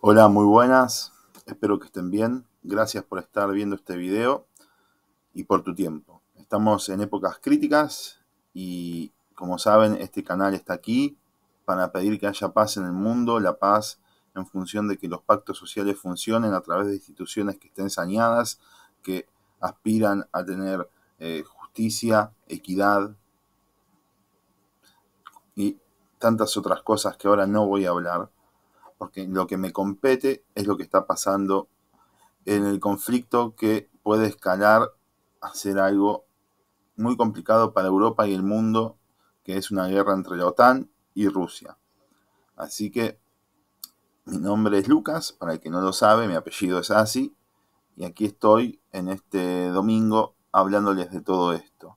Hola, muy buenas, espero que estén bien, gracias por estar viendo este video y por tu tiempo. Estamos en épocas críticas y, como saben, este canal está aquí para pedir que haya paz en el mundo, la paz en función de que los pactos sociales funcionen a través de instituciones que estén saneadas, que aspiran a tener justicia, equidad y tantas otras cosas que ahora no voy a hablar. Porque lo que me compete es lo que está pasando en el conflicto, que puede escalar a ser algo muy complicado para Europa y el mundo, que es una guerra entre la OTAN y Rusia. Así que mi nombre es Lucas, para el que no lo sabe, mi apellido es Asi, y aquí estoy en este domingo hablándoles de todo esto.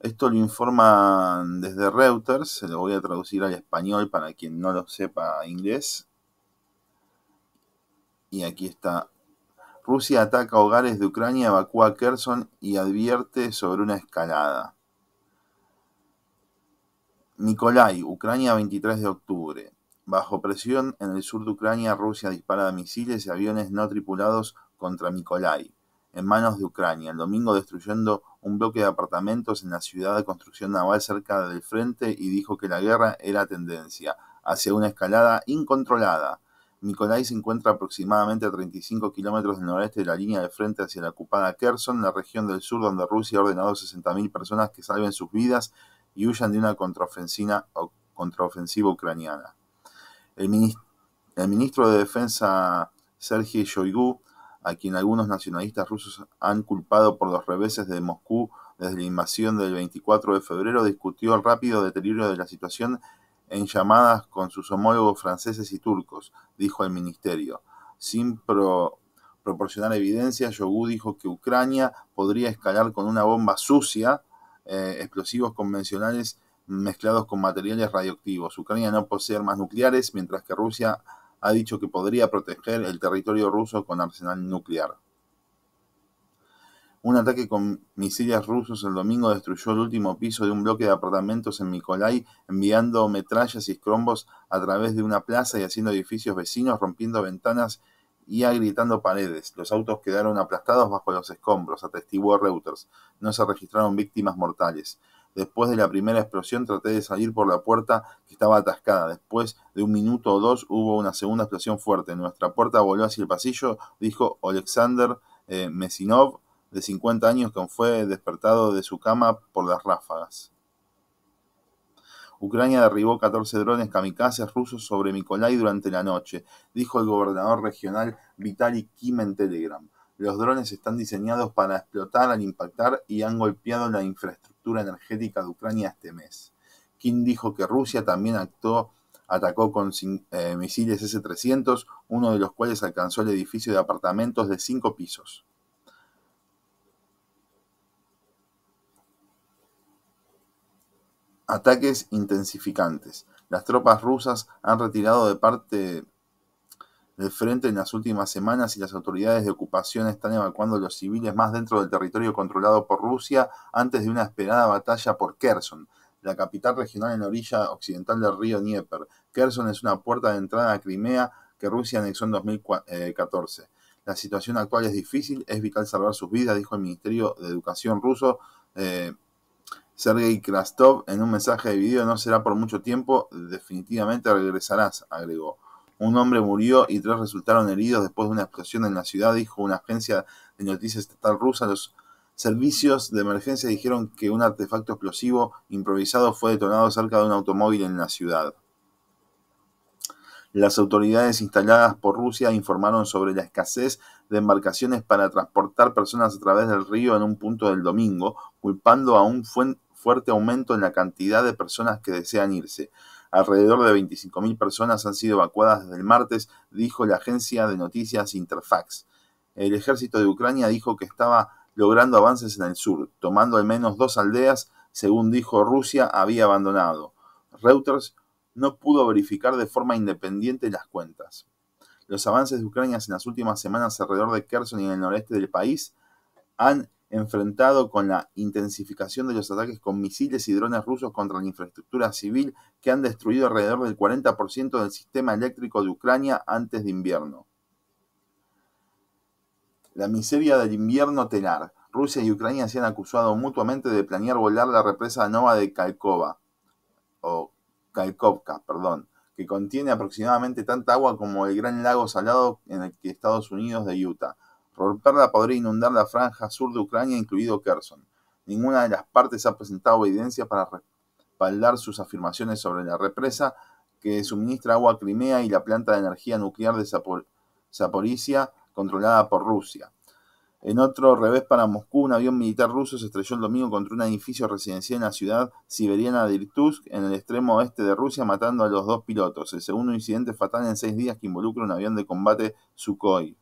Esto lo informan desde Reuters, se lo voy a traducir al español para quien no lo sepa inglés. Y aquí está. Rusia ataca hogares de Ucrania, evacúa Kherson y advierte sobre una escalada. Mykolaiv, Ucrania, 23 de octubre. Bajo presión en el sur de Ucrania, Rusia dispara misiles y aviones no tripulados contra Mykolaiv, en manos de Ucrania, el domingo destruyendo un bloque de apartamentos en la ciudad de construcción naval cerca del frente, y dijo que la guerra era tendencia hacia una escalada incontrolada. Mykolaiv se encuentra aproximadamente a 35 kilómetros del noreste de la línea de frente hacia la ocupada Kherson, la región del sur donde Rusia ha ordenado 60.000 personas que salven sus vidas y huyan de una contraofensiva ucraniana. El ministro de Defensa Sergei Shoigu, a quien algunos nacionalistas rusos han culpado por los reveses de Moscú desde la invasión del 24 de febrero, discutió el rápido deterioro de la situación en llamadas con sus homólogos franceses y turcos, dijo el ministerio. Sin proporcionar evidencia, Shoigu dijo que Ucrania podría escalar con una bomba sucia, explosivos convencionales mezclados con materiales radioactivos. Ucrania no posee armas nucleares, mientras que Rusia ha dicho que podría proteger el territorio ruso con arsenal nuclear. Un ataque con misiles rusos el domingo destruyó el último piso de un bloque de apartamentos en Mykolaiv, enviando metrallas y escombros a través de una plaza y haciendo edificios vecinos, rompiendo ventanas y agrietando paredes. Los autos quedaron aplastados bajo los escombros, atestiguó Reuters. No se registraron víctimas mortales. Después de la primera explosión traté de salir por la puerta que estaba atascada. Después de un minuto o dos hubo una segunda explosión fuerte. Nuestra puerta voló hacia el pasillo, dijo Oleksandr Mesinov, de 50 años, quien fue despertado de su cama por las ráfagas. Ucrania derribó 14 drones kamikazes rusos sobre Mykolaiv durante la noche, dijo el gobernador regional Vitali Kim en Telegram. Los drones están diseñados para explotar al impactar y han golpeado la infraestructura energética de Ucrania este mes. Kim dijo que Rusia también atacó con misiles S-300, uno de los cuales alcanzó el edificio de apartamentos de 5 pisos. Ataques intensificantes. Las tropas rusas han retirado de parte del frente en las últimas semanas y las autoridades de ocupación están evacuando a los civiles más dentro del territorio controlado por Rusia antes de una esperada batalla por Kherson, la capital regional en la orilla occidental del río Dnieper. Kherson es una puerta de entrada a Crimea que Rusia anexó en 2014. La situación actual es difícil, es vital salvar sus vidas, dijo el Ministerio de Educación ruso Sergei Krasnov en un mensaje de video. No será por mucho tiempo, definitivamente regresarás, agregó. Un hombre murió y 3 resultaron heridos después de una explosión en la ciudad, dijo una agencia de noticias estatal rusa. Los servicios de emergencia dijeron que un artefacto explosivo improvisado fue detonado cerca de un automóvil en la ciudad. Las autoridades instaladas por Rusia informaron sobre la escasez de embarcaciones para transportar personas a través del río en un punto del domingo, culpando a un fuerte aumento en la cantidad de personas que desean irse. Alrededor de 25.000 personas han sido evacuadas desde el martes, dijo la agencia de noticias Interfax. El ejército de Ucrania dijo que estaba logrando avances en el sur, tomando al menos 2 aldeas, según dijo Rusia había abandonado. Reuters no pudo verificar de forma independiente las cuentas. Los avances de Ucrania en las últimas semanas alrededor de Kherson y en el noreste del país han enfrentado con la intensificación de los ataques con misiles y drones rusos contra la infraestructura civil que han destruido alrededor del 40% del sistema eléctrico de Ucrania antes de invierno. La miseria del invierno telar. Rusia y Ucrania se han acusado mutuamente de planear volar la represa Nova de Kalkova, o Kalkovka, perdón, que contiene aproximadamente tanta agua como el Gran Lago Salado en el que Estados Unidos de Utah. Romperla podría inundar la franja sur de Ucrania, incluido Kherson. Ninguna de las partes ha presentado evidencia para respaldar sus afirmaciones sobre la represa que suministra agua a Crimea y la planta de energía nuclear de Zaporizhia, controlada por Rusia. En otro revés para Moscú, un avión militar ruso se estrelló el domingo contra un edificio residencial en la ciudad siberiana de Irkutsk, en el extremo oeste de Rusia, matando a los dos pilotos. El segundo incidente fatal en 6 días que involucra un avión de combate Sukhoi.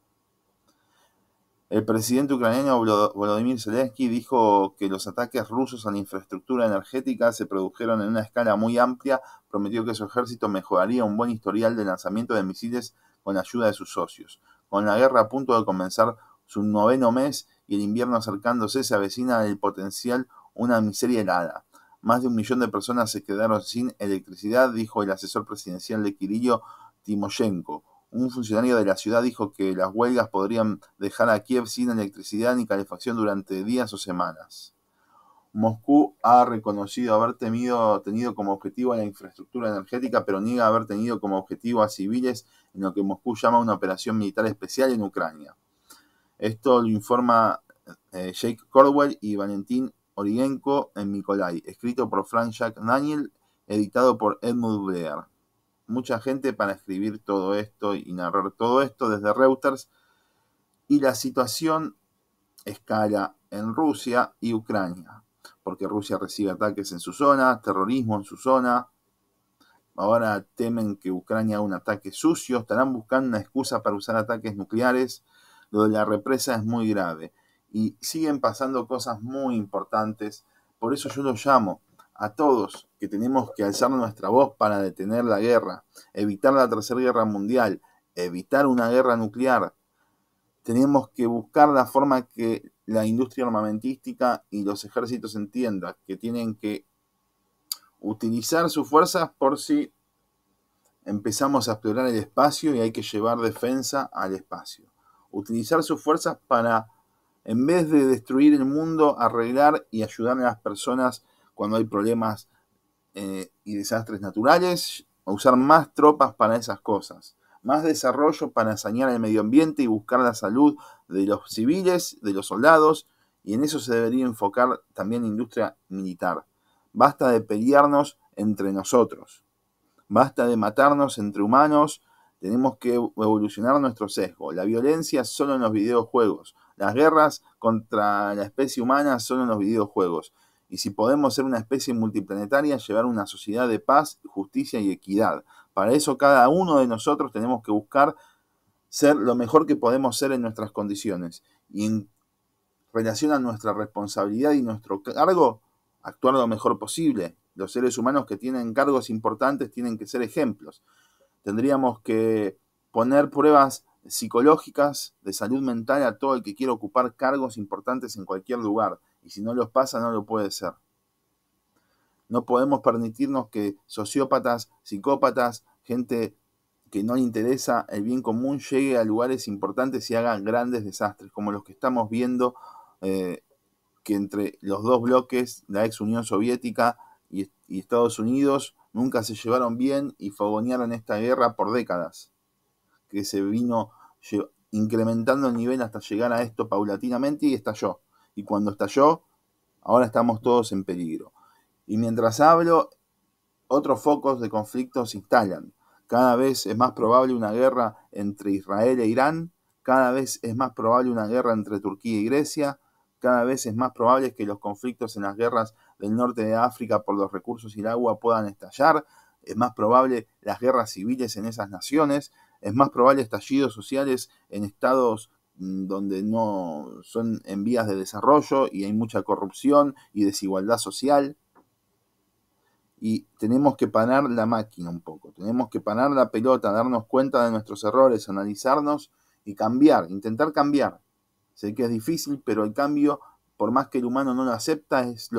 El presidente ucraniano Volodymyr Zelensky dijo que los ataques rusos a la infraestructura energética se produjeron en una escala muy amplia. Prometió que su ejército mejoraría un buen historial de lanzamiento de misiles con la ayuda de sus socios. Con la guerra a punto de comenzar su 9º mes y el invierno acercándose, se avecina el potencial una miseria helada. Más de 1 millón de personas se quedaron sin electricidad, dijo el asesor presidencial de Kirillo Timoshenko. Un funcionario de la ciudad dijo que las huelgas podrían dejar a Kiev sin electricidad ni calefacción durante días o semanas. Moscú ha reconocido haber tenido como objetivo a la infraestructura energética, pero niega haber tenido como objetivo a civiles en lo que Moscú llama una operación militar especial en Ucrania. Esto lo informa Jake Cordwell y Valentín Origenko en Mykolaiv, escrito por Frank Jack Daniel, editado por Edmund Blair. Mucha gente para escribir todo esto y narrar todo esto desde Reuters. Y la situación escala en Rusia y Ucrania, porque Rusia recibe ataques en su zona, terrorismo en su zona. Ahora temen que Ucrania haga un ataque sucio, estarán buscando una excusa para usar ataques nucleares. Lo de la represa es muy grave y siguen pasando cosas muy importantes. Por eso yo los llamo a todos que tenemos que alzar nuestra voz para detener la guerra, evitar la Tercera Guerra Mundial, evitar una guerra nuclear. Tenemos que buscar la forma que la industria armamentística y los ejércitos entiendan que tienen que utilizar sus fuerzas por si empezamos a explorar el espacio y hay que llevar defensa al espacio. Utilizar sus fuerzas para, en vez de destruir el mundo, arreglar y ayudar a las personas cuando hay problemas y desastres naturales, usar más tropas para esas cosas, más desarrollo para sanear el medio ambiente y buscar la salud de los civiles, de los soldados, y en eso se debería enfocar también la industria militar. Basta de pelearnos entre nosotros, basta de matarnos entre humanos. Tenemos que evolucionar nuestro sesgo. La violencia solo en los videojuegos. Las guerras contra la especie humana solo en los videojuegos. Y si podemos ser una especie multiplanetaria, llevar una sociedad de paz, justicia y equidad. Para eso cada uno de nosotros tenemos que buscar ser lo mejor que podemos ser en nuestras condiciones. Y en relación a nuestra responsabilidad y nuestro cargo, actuar lo mejor posible. Los seres humanos que tienen cargos importantes tienen que ser ejemplos. Tendríamos que poner pruebas psicológicas de salud mental a todo el que quiera ocupar cargos importantes en cualquier lugar. Y si no los pasa, no lo puede ser. No podemos permitirnos que sociópatas, psicópatas, gente que no le interesa el bien común llegue a lugares importantes y haga grandes desastres, como los que estamos viendo que entre los dos bloques, la ex Unión Soviética y Estados Unidos, nunca se llevaron bien y fogonearon esta guerra por décadas, que se vino incrementando el nivel hasta llegar a esto paulatinamente y estalló. Y cuando estalló, ahora estamos todos en peligro. Y mientras hablo, otros focos de conflicto se instalan. Cada vez es más probable una guerra entre Israel e Irán, cada vez es más probable una guerra entre Turquía y Grecia, cada vez es más probable que los conflictos en las guerras del norte de África por los recursos y el agua puedan estallar, es más probable las guerras civiles en esas naciones, es más probable estallidos sociales en estados donde no son en vías de desarrollo y hay mucha corrupción y desigualdad social. Y tenemos que parar la máquina un poco, tenemos que parar la pelota, darnos cuenta de nuestros errores, analizarnos y cambiar, intentar cambiar. Sé que es difícil, pero el cambio Por más que el humano no lo acepta, es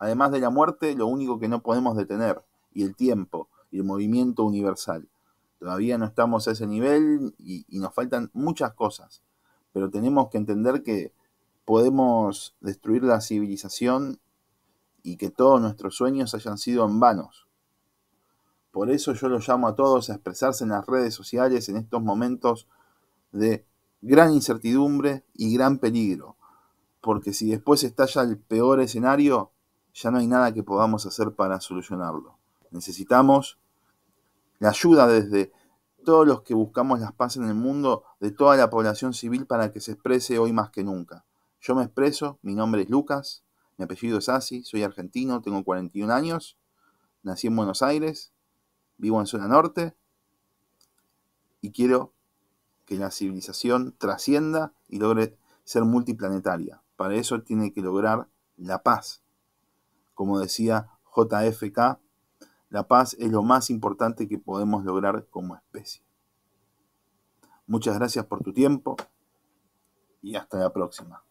además de la muerte, lo único que no podemos detener, y el tiempo, y el movimiento universal. Todavía no estamos a ese nivel y nos faltan muchas cosas, pero tenemos que entender que podemos destruir la civilización y que todos nuestros sueños hayan sido en vanos. Por eso yo los llamo a todos a expresarse en las redes sociales en estos momentos de gran incertidumbre y gran peligro, porque si después estalla el peor escenario, ya no hay nada que podamos hacer para solucionarlo. Necesitamos la ayuda desde todos los que buscamos la paz en el mundo, de toda la población civil, para que se exprese hoy más que nunca. Yo me expreso, mi nombre es Lucas, mi apellido es Asi, soy argentino, tengo 41 años, nací en Buenos Aires, vivo en zona norte y quiero que la civilización trascienda y logre ser multiplanetaria. Para eso tiene que lograr la paz. Como decía JFK, la paz es lo más importante que podemos lograr como especie. Muchas gracias por tu tiempo y hasta la próxima.